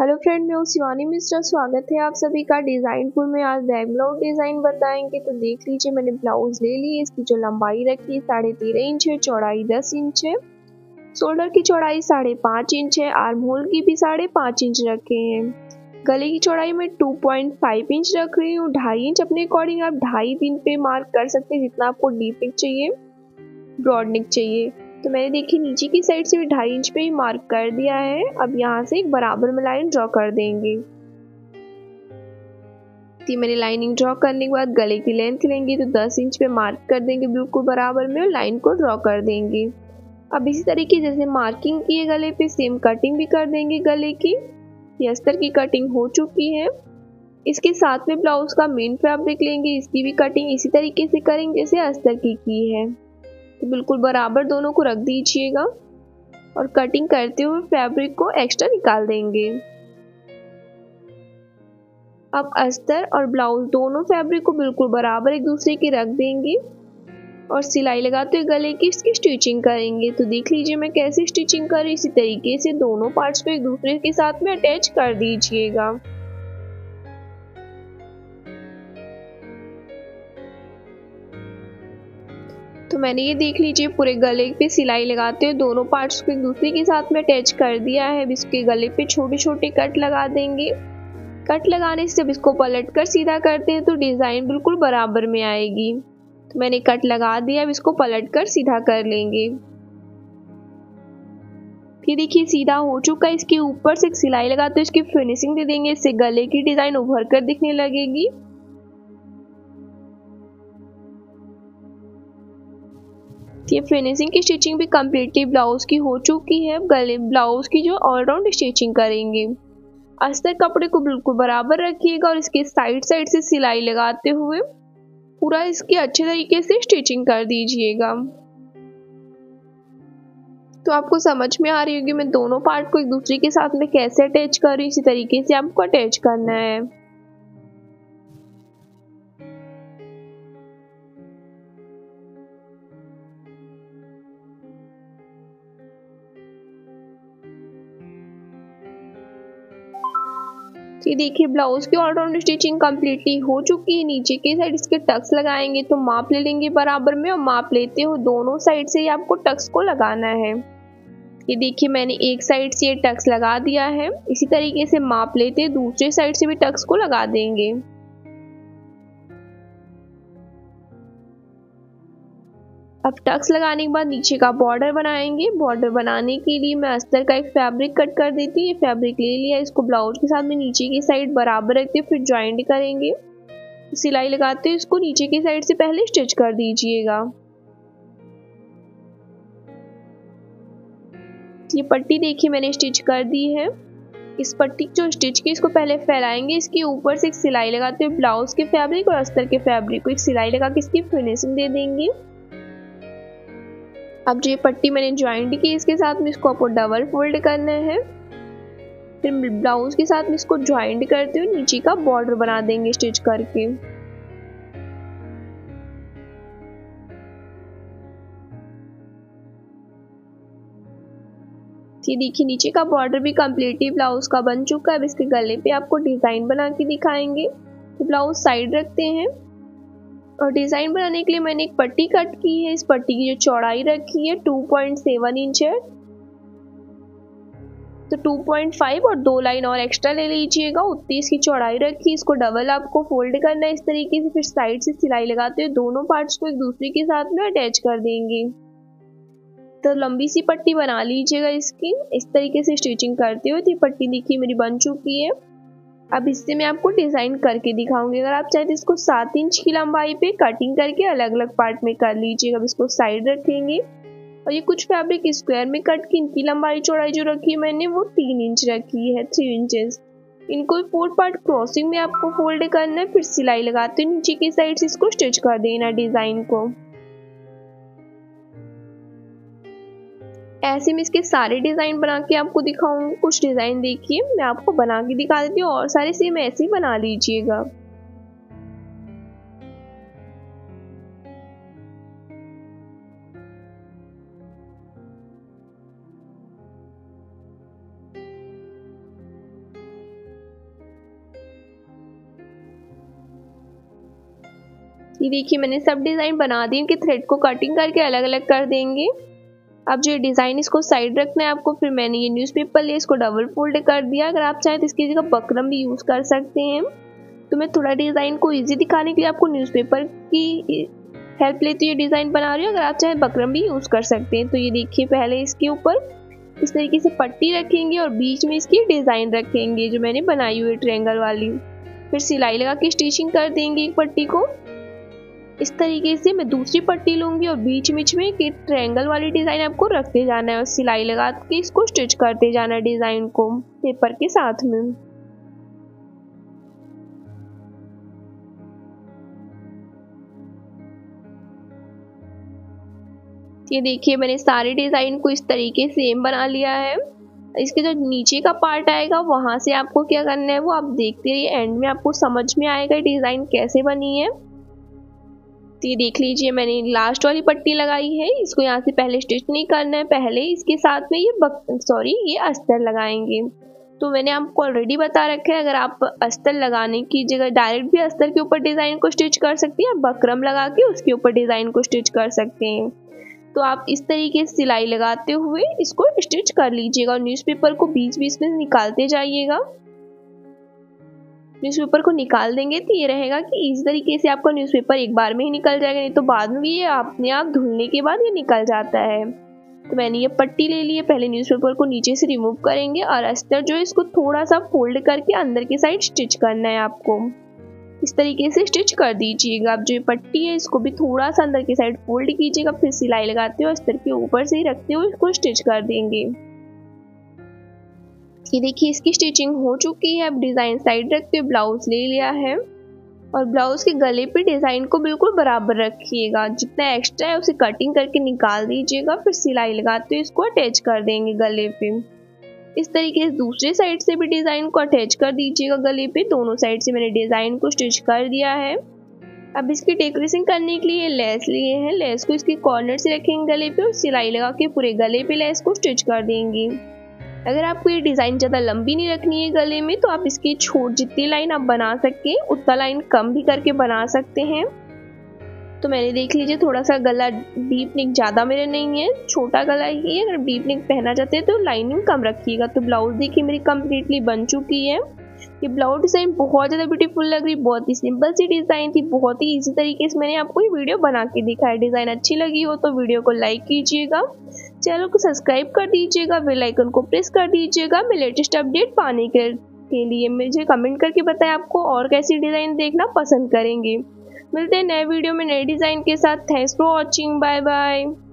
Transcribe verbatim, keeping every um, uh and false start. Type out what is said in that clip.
Hello friend, मैं हूँ सीवानी मिश्रा। स्वागत है आप सभी का डिज़ाइनपुर में। आज बैक ब्लाउज डिज़ाइन बताएंगे, तो देख लीजिए मैंने ब्लाउज ले ली। इसकी जो लंबाई रखी है साढ़े तेरह इंच है, चौड़ाई दस इंच है, शोल्डर की चौड़ाई साढ़े पाँच इंच है, आर्म होल की भी साढ़े पाँच इंच रखे हैं। गले की चौड़ाई में टू पॉइंट फाइव इंच रख रही हूँ। ढाई इंच अपने अकॉर्डिंग आप ढाई दिन पे मार्क कर सकते हैं, जितना आपको डीप नेक चाहिए, ब्रॉड नेक चाहिए। तो मैंने देखिए नीचे की साइड से भी ढाई इंच पे ही मार्क कर दिया है। अब यहाँ से एक बराबर में लाइन ड्रॉ कर देंगे। तो मैंने लाइनिंग ड्रॉ करने के बाद गले की लेंथ लेंगे तो दस इंच पे मार्क कर देंगे, बिल्कुल बराबर में लाइन को ड्रॉ कर देंगे। अब इसी तरीके जैसे मार्किंग की है गले पे, सेम कटिंग भी कर देंगे गले की। ये अस्तर की कटिंग हो चुकी है। इसके साथ में ब्लाउज का मेन फैब्रिक लेंगे, इसकी भी कटिंग इसी तरीके से करेंगे जैसे अस्तर की की है। तो बिल्कुल बराबर दोनों को रख दीजिएगा और कटिंग करते हुए फैब्रिक को एक्स्ट्रा निकाल देंगे। अब अस्तर और ब्लाउज दोनों फैब्रिक को बिल्कुल बराबर एक दूसरे के रख देंगे और सिलाई लगाते हुए गले की इसकी स्टिचिंग करेंगे। तो देख लीजिए मैं कैसे स्टिचिंग कर रही, इसी तरीके से दोनों पार्ट्स को एक दूसरे के साथ में अटैच कर दीजिएगा। तो मैंने ये देख लीजिए पूरे गले पे सिलाई लगाते हुए दोनों पार्ट्स को एक दूसरे के साथ में अटैच कर दिया है। अब इसके गले पे छोटे छोटे कट लगा देंगे। कट लगाने से जब इसको पलट कर सीधा करते हैं तो डिज़ाइन बिल्कुल बराबर में आएगी। तो मैंने कट लगा दिया, अब इसको पलट कर सीधा कर लेंगे। ये देखिए सीधा हो चुका है। इसके ऊपर से एक सिलाई लगाते हुए इसकी फिनिशिंग दे देंगे, इससे गले की डिज़ाइन उभर कर दिखने लगेगी। ये फिनिशिंग की स्टिचिंग भी कम्प्लीटली ब्लाउज की हो चुकी है। अब गले ब्लाउज की जो ऑलराउंड स्टिचिंग करेंगे, अस्तर कपड़े को बिल्कुल बराबर रखिएगा और इसके साइड साइड से सिलाई लगाते हुए पूरा इसकी अच्छे तरीके से स्टिचिंग कर दीजिएगा। तो आपको समझ में आ रही होगी मैं दोनों पार्ट को एक दूसरे के साथ में कैसे अटैच कर रही हूँ, इसी तरीके से आपको अटैच करना है। ये देखिए ब्लाउज की ऑलराउंड स्टिचिंग कम्प्लीटली हो चुकी है। नीचे के साइड इसके टक्स लगाएंगे तो माप ले लेंगे बराबर में और माप लेते हो दोनों साइड से ही आपको टक्स को लगाना है। ये देखिए मैंने एक साइड से ये टक्स लगा दिया है। इसी तरीके से माप लेते दूसरे साइड से भी टक्स को लगा देंगे। अब टक्स लगाने के बाद नीचे का बॉर्डर बनाएंगे। बॉर्डर बनाने के लिए मैं अस्तर का एक फैब्रिक कट कर देती हूँ। ये फैब्रिक ले लिया, इसको ब्लाउज के साथ में नीचे की साइड बराबर रखते फिर ज्वाइंट करेंगे। सिलाई लगाते हुए इसको नीचे की साइड से पहले स्टिच कर दीजिएगा। ये पट्टी देखिए मैंने स्टिच कर दी है। इस पट्टी जो स्टिच की इसको पहले फैलाएंगे। इसके ऊपर से एक सिलाई लगाते हुए ब्लाउज के फैब्रिक और अस्तर के फैब्रिक को एक सिलाई लगा के इसकी फिनिशिंग दे देंगे। अब जो ये पट्टी मैंने ज्वाइंट की इसके साथ में इसको आपको डबल फोल्ड करना है, फिर ब्लाउज के साथ में इसको ज्वाइंट करते हुए नीचे का बॉर्डर बना देंगे स्टिच करके। ये देखिए नीचे का बॉर्डर भी कम्प्लीटली ब्लाउज का बन चुका है। अब इसके गले पे आपको डिजाइन बना के दिखाएंगे। तो ब्लाउज साइड रखते हैं और डिज़ाइन बनाने के लिए मैंने एक पट्टी कट की है। इस पट्टी की जो चौड़ाई रखी है टू पॉइंट सेवन इंच है, तो टू पॉइंट फाइव और दो लाइन और एक्स्ट्रा ले लीजिएगा, उतनी इसकी चौड़ाई रखी। इसको डबल आपको फोल्ड करना है इस तरीके से, फिर साइड से सिलाई लगाते हुए दोनों पार्ट्स को एक दूसरे के साथ में अटैच कर देंगे। तो लंबी सी पट्टी बना लीजिएगा इसकी, इस तरीके से स्टिचिंग करते हुए। तो ये पट्टी देखिए मेरी बन चुकी है। अब इससे मैं आपको डिज़ाइन करके दिखाऊंगी। अगर आप चाहे तो इसको सात इंच की लंबाई पे कटिंग करके अलग अलग पार्ट में कर लीजिएगा। अब इसको साइड रखेंगे और ये कुछ फैब्रिक स्क्वायर में कट की, इनकी लंबाई चौड़ाई जो रखी है मैंने वो तीन इंच रखी है, थ्री इंचेस। इनको फोर पार्ट क्रॉसिंग में आपको फोल्ड करना है, फिर सिलाई लगाते हुए नीचे की साइड से इसको स्टिच कर देना डिज़ाइन को। ऐसे में इसके सारे डिज़ाइन बना के आपको दिखाऊंगी। कुछ डिज़ाइन देखिए मैं आपको बना के दिखा देती हूँ और सारे सेम ऐसे ही बना लीजिएगा। ये देखिए मैंने सब डिज़ाइन बना दी कि थ्रेड को कटिंग करके अलग अलग कर देंगे। अब जो डिज़ाइन इसको साइड रखना है आपको। फिर मैंने ये न्यूज़पेपर ले इसको डबल फोल्ड कर दिया। अगर आप चाहें तो इसकी जगह बकरम भी यूज़ कर सकते हैं। तो मैं थोड़ा डिज़ाइन को ईजी दिखाने के लिए आपको न्यूज़पेपर की हेल्प लेते हुए डिज़ाइन बना रही हूँ। अगर आप चाहें बकरम भी यूज़ कर सकते हैं। तो ये देखिए पहले इसके ऊपर इस तरीके से पट्टी रखेंगे और बीच में इसकी डिज़ाइन रखेंगे जो मैंने बनाई हुई ट्रायंगल वाली। फिर सिलाई लगा के स्टिचिंग कर देंगे एक पट्टी को। इस तरीके से मैं दूसरी पट्टी लूँगी और बीच बीच में एक ट्रायंगल वाली डिज़ाइन आपको रखते जाना है और सिलाई लगा के इसको स्टिच करते जाना है डिज़ाइन को पेपर के साथ में। ये देखिए मैंने सारे डिज़ाइन को इस तरीके सेम बना लिया है। इसके जो नीचे का पार्ट आएगा वहाँ से आपको क्या करना है वो आप देखते रहिए, एंड में आपको समझ में आएगा डिज़ाइन कैसे बनी है। तो ये देख लीजिए मैंने लास्ट वाली पट्टी लगाई है। इसको यहाँ से पहले स्टिच नहीं करना है, पहले इसके साथ में ये सॉरी ये अस्तर लगाएंगे। तो मैंने आपको ऑलरेडी बता रखा है अगर आप अस्तर लगाने की जगह डायरेक्ट भी अस्तर के ऊपर डिज़ाइन को स्टिच कर सकते हैं, बकरम लगा के उसके ऊपर डिज़ाइन को स्टिच कर सकते हैं। तो आप इस तरीके से सिलाई लगाते हुए इसको स्टिच कर लीजिएगा और न्यूज़पेपर को बीच बीच में निकालते जाइएगा। न्यूज़पेपर को निकाल देंगे तो ये रहेगा कि इस तरीके से आपका न्यूज़पेपर एक बार में ही निकल जाएगा, नहीं तो बाद में ये अपने आप धुलने के बाद ये निकल जाता है। तो मैंने ये पट्टी ले ली है। पहले न्यूज़पेपर को नीचे से रिमूव करेंगे और अस्तर जो है इसको थोड़ा सा फोल्ड करके अंदर की साइड स्टिच करना है आपको। इस तरीके से स्टिच कर दीजिएगा। अब जो ये पट्टी है इसको भी थोड़ा सा अंदर की साइड फोल्ड कीजिएगा, फिर सिलाई लगाते हुए अस्तर के ऊपर से ही रखते हुए इसको स्टिच कर देंगे। ये देखिए इसकी स्टिचिंग हो चुकी है। अब डिज़ाइन साइड रखते हुए ब्लाउज ले लिया है और ब्लाउज के गले पे डिज़ाइन को बिल्कुल बराबर रखिएगा। जितना एक्स्ट्रा है उसे कटिंग करके निकाल दीजिएगा, फिर सिलाई लगाते हुए इसको अटैच कर देंगे गले पे। इस तरीके से दूसरे साइड से भी डिज़ाइन को अटैच कर दीजिएगा गले पे। दोनों साइड से मैंने डिज़ाइन को स्टिच कर दिया है। अब इसकी डेकोरेशन करने के लिए लेस लिए हैं। लेस को इसके कॉर्नर से रखेंगे गले पे और सिलाई लगा के पूरे गले पे लेस को स्टिच कर देंगे। अगर आपको ये डिज़ाइन ज़्यादा लंबी नहीं रखनी है गले में तो आप इसकी छोट जितनी लाइन आप बना सकें उतना लाइन कम भी करके बना सकते हैं। तो मैंने देख लीजिए थोड़ा सा गला डीप नेक ज़्यादा मेरा नहीं है, छोटा गला ही है। अगर डीप नेक पहना चाहते हैं तो लाइनिंग कम रखिएगा। तो ब्लाउज देखिए मेरी कम्प्लीटली बन चुकी है। ये ब्लाउज डिज़ाइन बहुत ज़्यादा ब्यूटीफुल लग रही, बहुत ही सिंपल सी डिज़ाइन थी, बहुत ही ईजी तरीके से मैंने आपको ये वीडियो बना के दिखाया। डिज़ाइन अच्छी लगी हो तो वीडियो को लाइक कीजिएगा, चैनल को सब्सक्राइब कर दीजिएगा, बेल आइकन को प्रेस कर दीजिएगा। मैं लेटेस्ट अपडेट पाने के लिए मुझे कमेंट करके बताएं आपको और कैसी डिज़ाइन देखना पसंद करेंगे। मिलते हैं नए वीडियो में नए डिज़ाइन के साथ। Thanks for watching, bye bye.